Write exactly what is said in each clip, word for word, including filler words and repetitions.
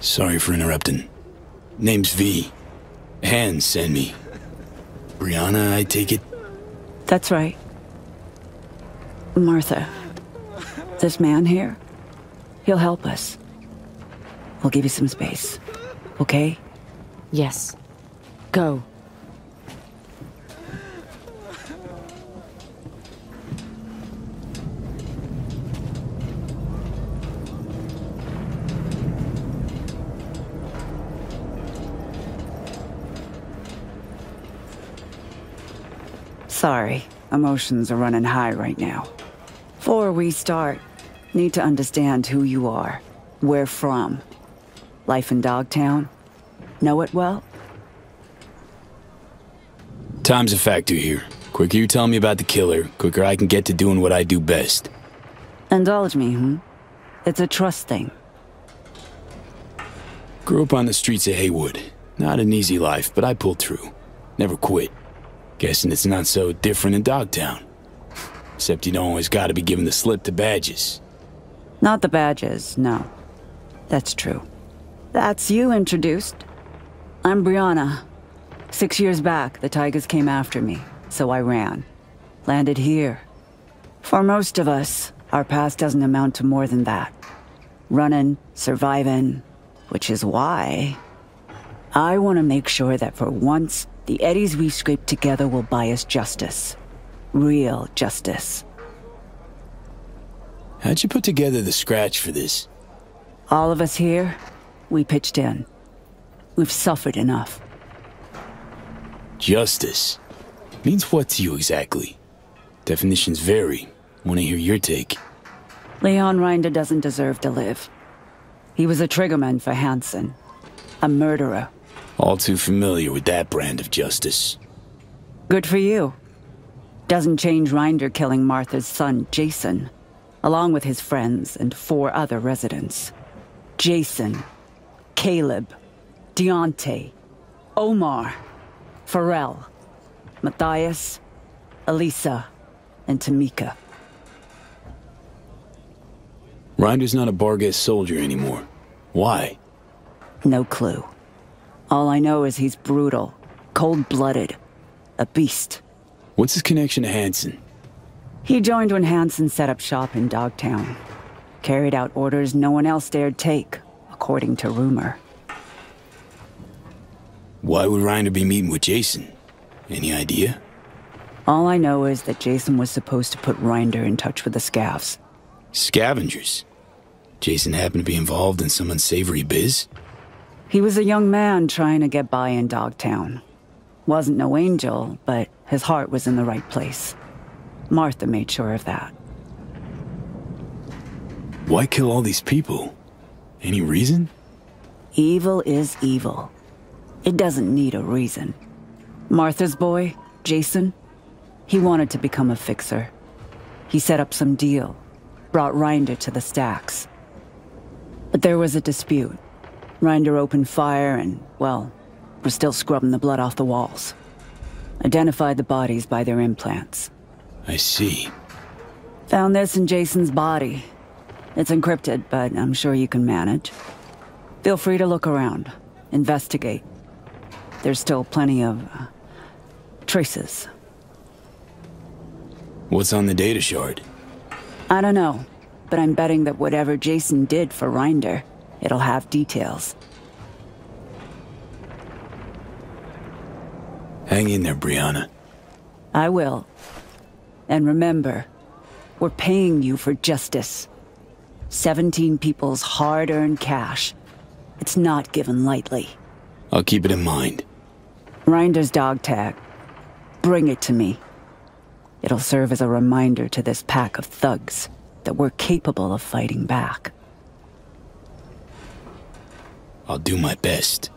Sorry for interrupting. Name's V. Hands sent me. Brianna, I take it? That's right. Martha. This man here, he'll help us. We'll give you some space. Okay? Yes. Go. Sorry, emotions are running high right now. Before we start, need to understand who you are, where from. Life in Dogtown? Know it well? Time's a factor here. Quicker you tell me about the killer, quicker I can get to doing what I do best. Indulge me, hmm? It's a trust thing. Grew up on the streets of Haywood. Not an easy life, but I pulled through. Never quit. Guessing it's not so different in Dogtown. Except you don't always gotta be given the slip to badges. Not the badges, no. That's true. That's you introduced. I'm Brianna. Six years back, the Tigers came after me, so I ran. Landed here. For most of us, our past doesn't amount to more than that. Running, surviving, which is why I want to make sure that for once, the eddies we've scraped together will buy us justice. Real justice. How'd you put together the scratch for this? All of us here, we pitched in. We've suffered enough. Justice? Means what to you exactly? Definitions vary. Want to hear your take. Leon Rinder doesn't deserve to live. He was a triggerman for Hansen. A murderer. All too familiar with that brand of justice. Good for you. Doesn't change Rinder killing Martha's son, Jason, along with his friends and four other residents. Jason, Caleb, Deontay, Omar, Pharrell, Matthias, Elisa, and Tamika. Rinder's not a BARGHEST soldier anymore. Why? No clue. All I know is he's brutal, cold-blooded, a beast. What's his connection to Hansen? He joined when Hansen set up shop in Dogtown. Carried out orders no one else dared take, according to rumor. Why would Rinder be meeting with Jason? Any idea? All I know is that Jason was supposed to put Rinder in touch with the Scavs. Scavengers? Jason happened to be involved in some unsavory biz? He was a young man trying to get by in Dogtown. Wasn't no angel, but his heart was in the right place. Martha made sure of that. Why kill all these people? Any reason? Evil is evil. It doesn't need a reason. Martha's boy, Jason, he wanted to become a fixer. He set up some deal, brought Rinder to the Stacks. But there was a dispute. Rinder opened fire and, well, we're still scrubbing the blood off the walls. Identified the bodies by their implants. I see. Found this in Jason's body. It's encrypted, but I'm sure you can manage. Feel free to look around. Investigate. There's still plenty of uh, traces. What's on the data shard? I don't know, but I'm betting that whatever Jason did for Rinder, it'll have details. Hang in there, Brianna. I will. And remember, we're paying you for justice. Seventeen people's hard-earned cash. It's not given lightly. I'll keep it in mind. Rinder's dog tag. Bring it to me. It'll serve as a reminder to this pack of thugs that we're capable of fighting back. I'll do my best.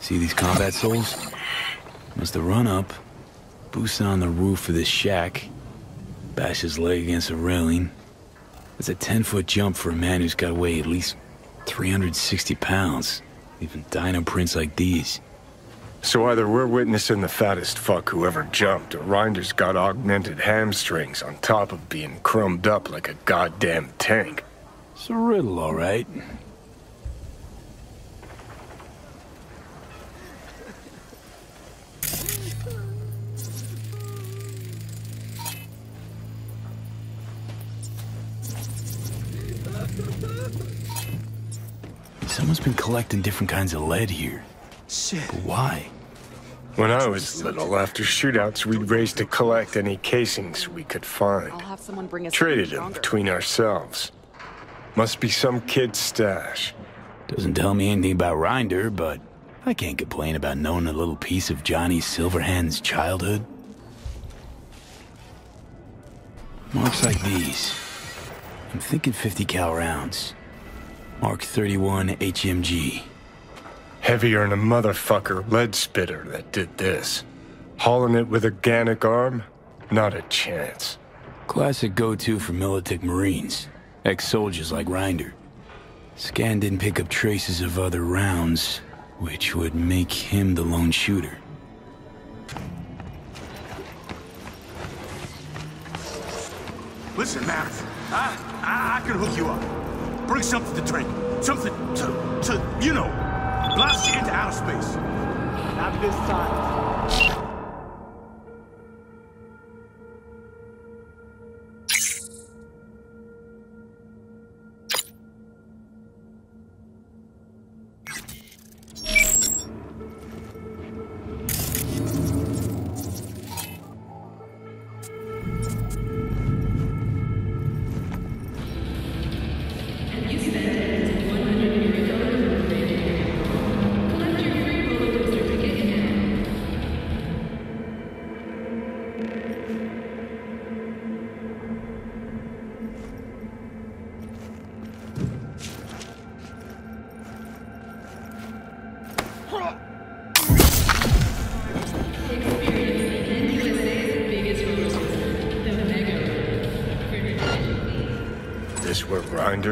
See these combat souls? Must have run up, boost on the roof of this shack, bash his leg against a railing. That's a ten-foot jump for a man who's got to weigh at least three hundred sixty pounds, even dino prints like these. So either we're witnessing the fattest fuck who ever jumped, or Rinder's got augmented hamstrings on top of being crumbed up like a goddamn tank. It's a riddle, all right. Someone's been collecting different kinds of lead here. Shit. But why? When I was little, after shootouts, we'd race to collect any casings we could find. I'll have someone bring us Traded them between ourselves. Must be some kid's stash. Doesn't tell me anything about Rinder, but I can't complain about knowing a little piece of Johnny Silverhand's childhood. Marks like these. I'm thinking fifty cal rounds. Mark thirty-one H M G. Heavier than a motherfucker lead spitter that did this. Hauling it with a Gannic arm? Not a chance. Classic go-to for Militech Marines. Ex-soldiers like Rinder. Scan didn't pick up traces of other rounds, which would make him the lone shooter. Listen, Matt. I, I, I can hook you up. Bring something to drink, something to, to, you know, blast you into outer space. Not this time.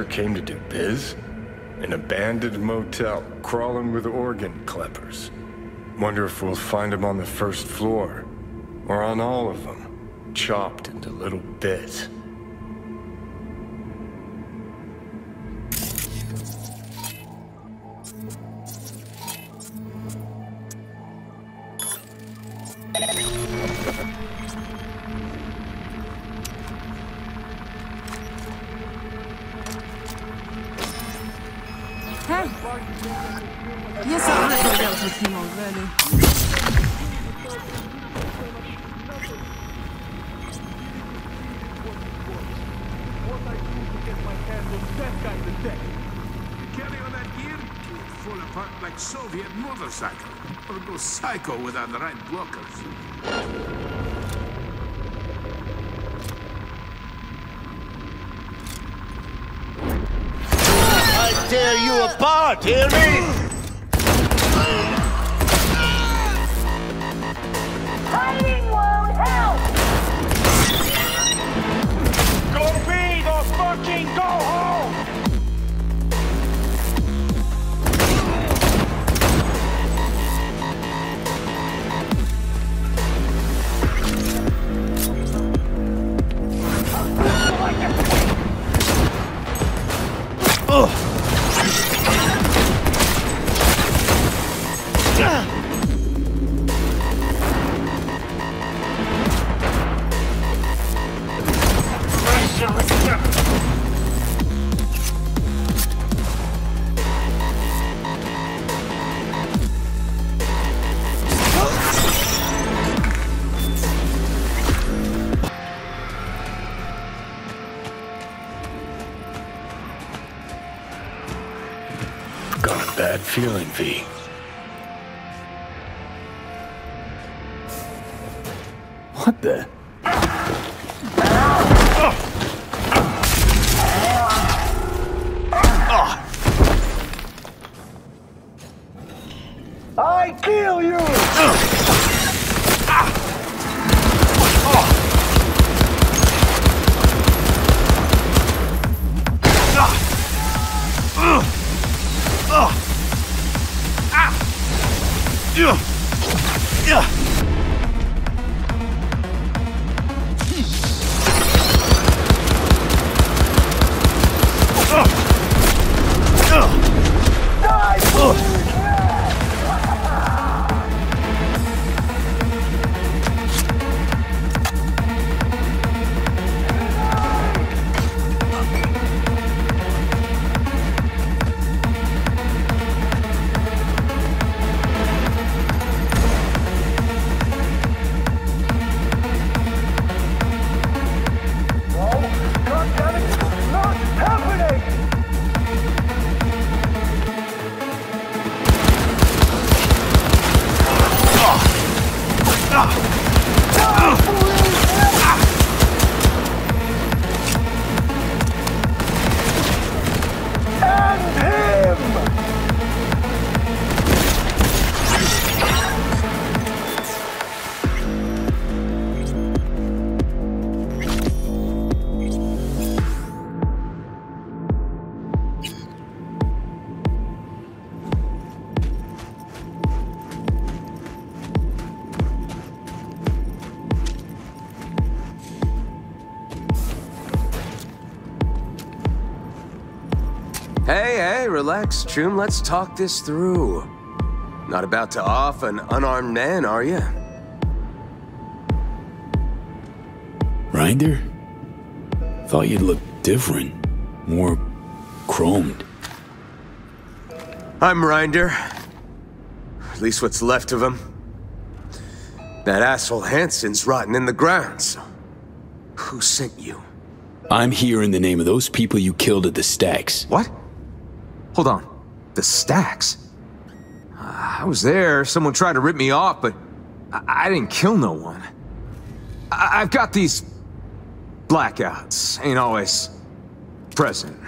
Came to do biz? An abandoned motel, crawling with organ clippers. Wonder if we'll find him on the first floor, or on all of them, chopped into little bits. Without the right blockers. I tear you apart, hear me? bad feeling, V. What the? I kill you! Relax, Troom. Let's talk this through. Not about to off an unarmed man, are you? Rinder? Thought you'd look different. More chromed. I'm Rinder. At least what's left of him. That asshole Hansen's rotting in the ground, so... Who sent you? I'm here in the name of those people you killed at the Stacks. What? Hold on. The Stacks? Uh, I was there. Someone tried to rip me off, but I, I didn't kill no one. I I've got these blackouts. Ain't always present.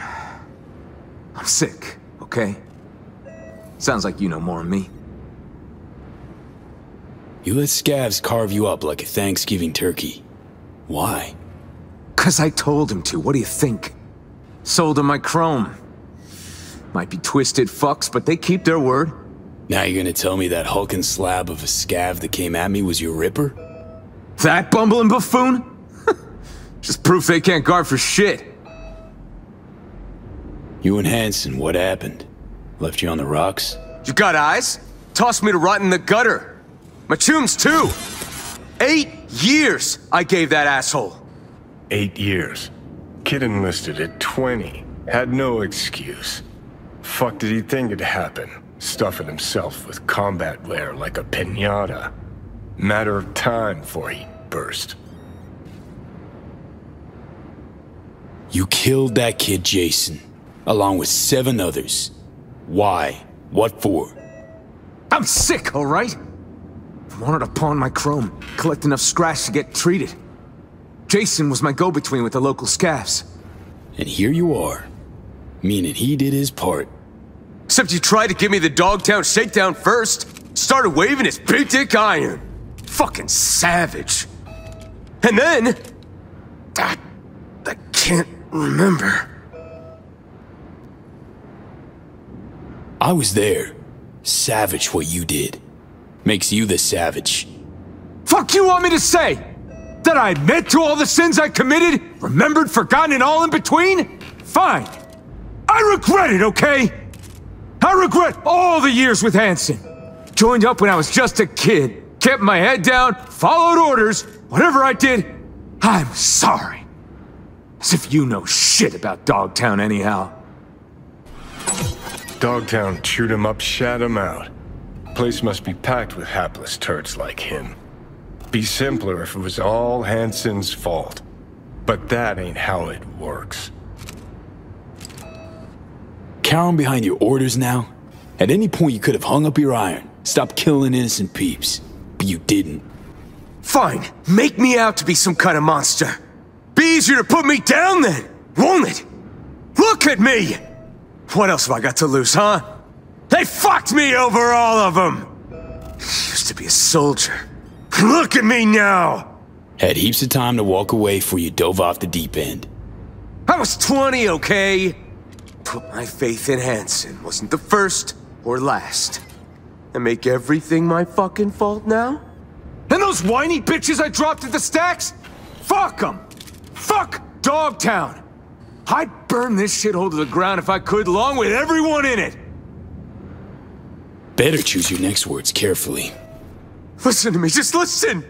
I'm sick, okay? Sounds like you know more than me. You let Scavs carve you up like a Thanksgiving turkey. Why? 'Cause I told him to. What do you think? Sold him my chrome. Might be twisted fucks, but they keep their word. Now you're gonna tell me that hulking slab of a scav that came at me was your ripper? That bumbling buffoon? Just proof they can't guard for shit. You and Hansen, what happened? Left you on the rocks? You got eyes? Tossed me to rot in the gutter. My chooms too. Eight years I gave that asshole. Eight years. Kid enlisted at twenty. Had no excuse. Fuck did he think had happened? Stuffing himself with combat wear like a pinata. Matter of time before he burst. You killed that kid, Jason, along with seven others. Why? What for? I'm sick, all right? I wanted to pawn my chrome, collect enough scratch to get treated. Jason was my go-between with the local scavs. And here you are. Meaning he did his part. Except you tried to give me the Dogtown shakedown first. Started waving his big dick iron. Fucking savage. And then... I, I can't remember. I was there. Savage what you did. Makes you the savage. Fuck you want me to say? That I admit to all the sins I committed? Remembered, forgotten, and all in between? Fine. I regret it, okay? I regret all the years with Hansen. Joined up when I was just a kid. Kept my head down, followed orders. Whatever I did, I'm sorry. As if you know shit about Dogtown anyhow. Dogtown chewed him up, shat him out. Place must be packed with hapless turds like him. Be simpler if it was all Hansen's fault. But that ain't how it works. Cowering behind your orders now? At any point you could have hung up your iron, stopped killing innocent peeps, but you didn't. Fine, make me out to be some kind of monster. Be easier to put me down then, won't it? Look at me! What else have I got to lose, huh? They fucked me over, all of them! I used to be a soldier. Look at me now! Had heaps of time to walk away before you dove off the deep end. I was twenty, okay? Put my faith in Hansen wasn't the first or last. And make everything my fucking fault now? And those whiny bitches I dropped at the Stacks? Fuck them! Fuck Dogtown! I'd burn this shithole to the ground if I could, along with everyone in it! Better choose your next words carefully. Listen to me, just listen!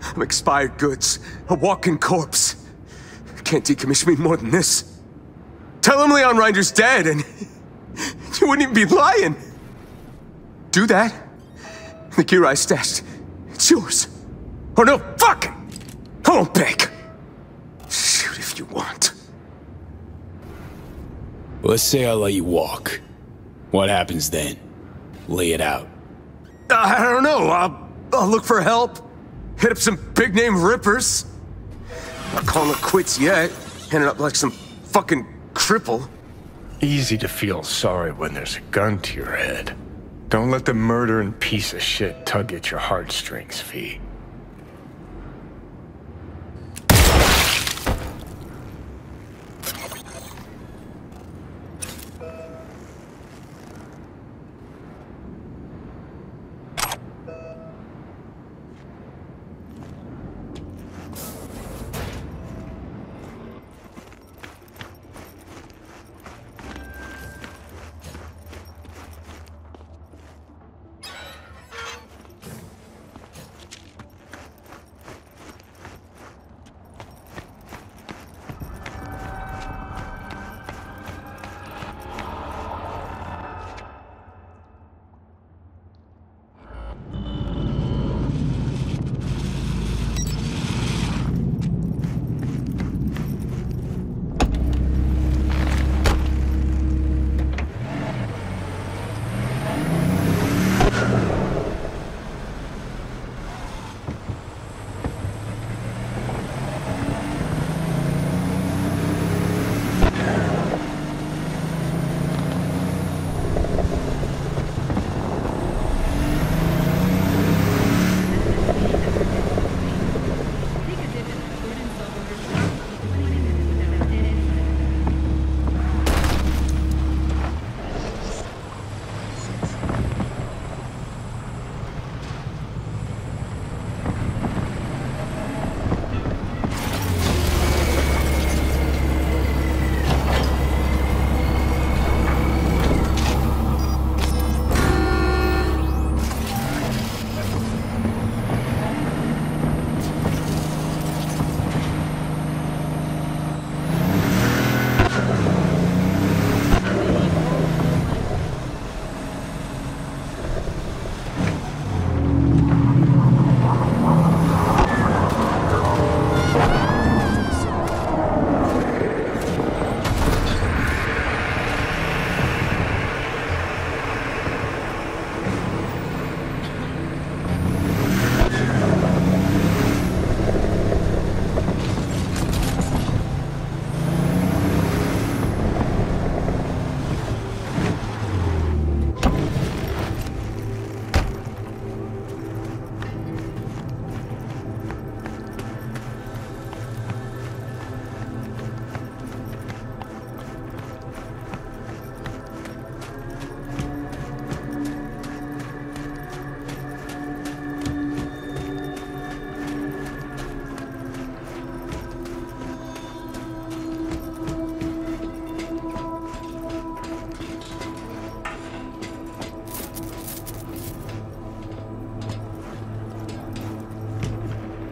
I'm expired goods, a walking corpse. Can't decommission me more than this. Tell him Leon Rinder's dead and you wouldn't even be lying. Do that. The gear I stashed, it's yours. Or no, fuck! I won't beg. Shoot if you want. Let's say I let you walk. What happens then? Lay it out. I don't know. I'll, I'll look for help. Hit up some big-name rippers. Not calling it quits yet. Ended up like some fucking cripple. Easy to feel sorry when there's a gun to your head. Don't let the murdering piece of shit tug at your heartstrings, V.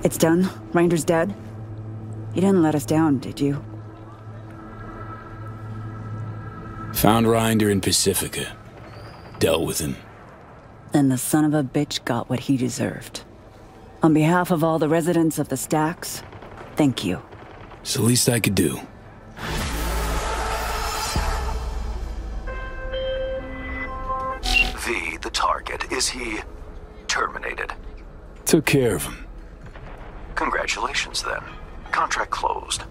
It's done. Rinder's dead. You didn't let us down, did you? Found Rinder in Pacifica. Dealt with him. And the son of a bitch got what he deserved. On behalf of all the residents of the Stacks, thank you. It's the least I could do. target. Is he terminated? Took care of him. Congratulations, then. Contract closed.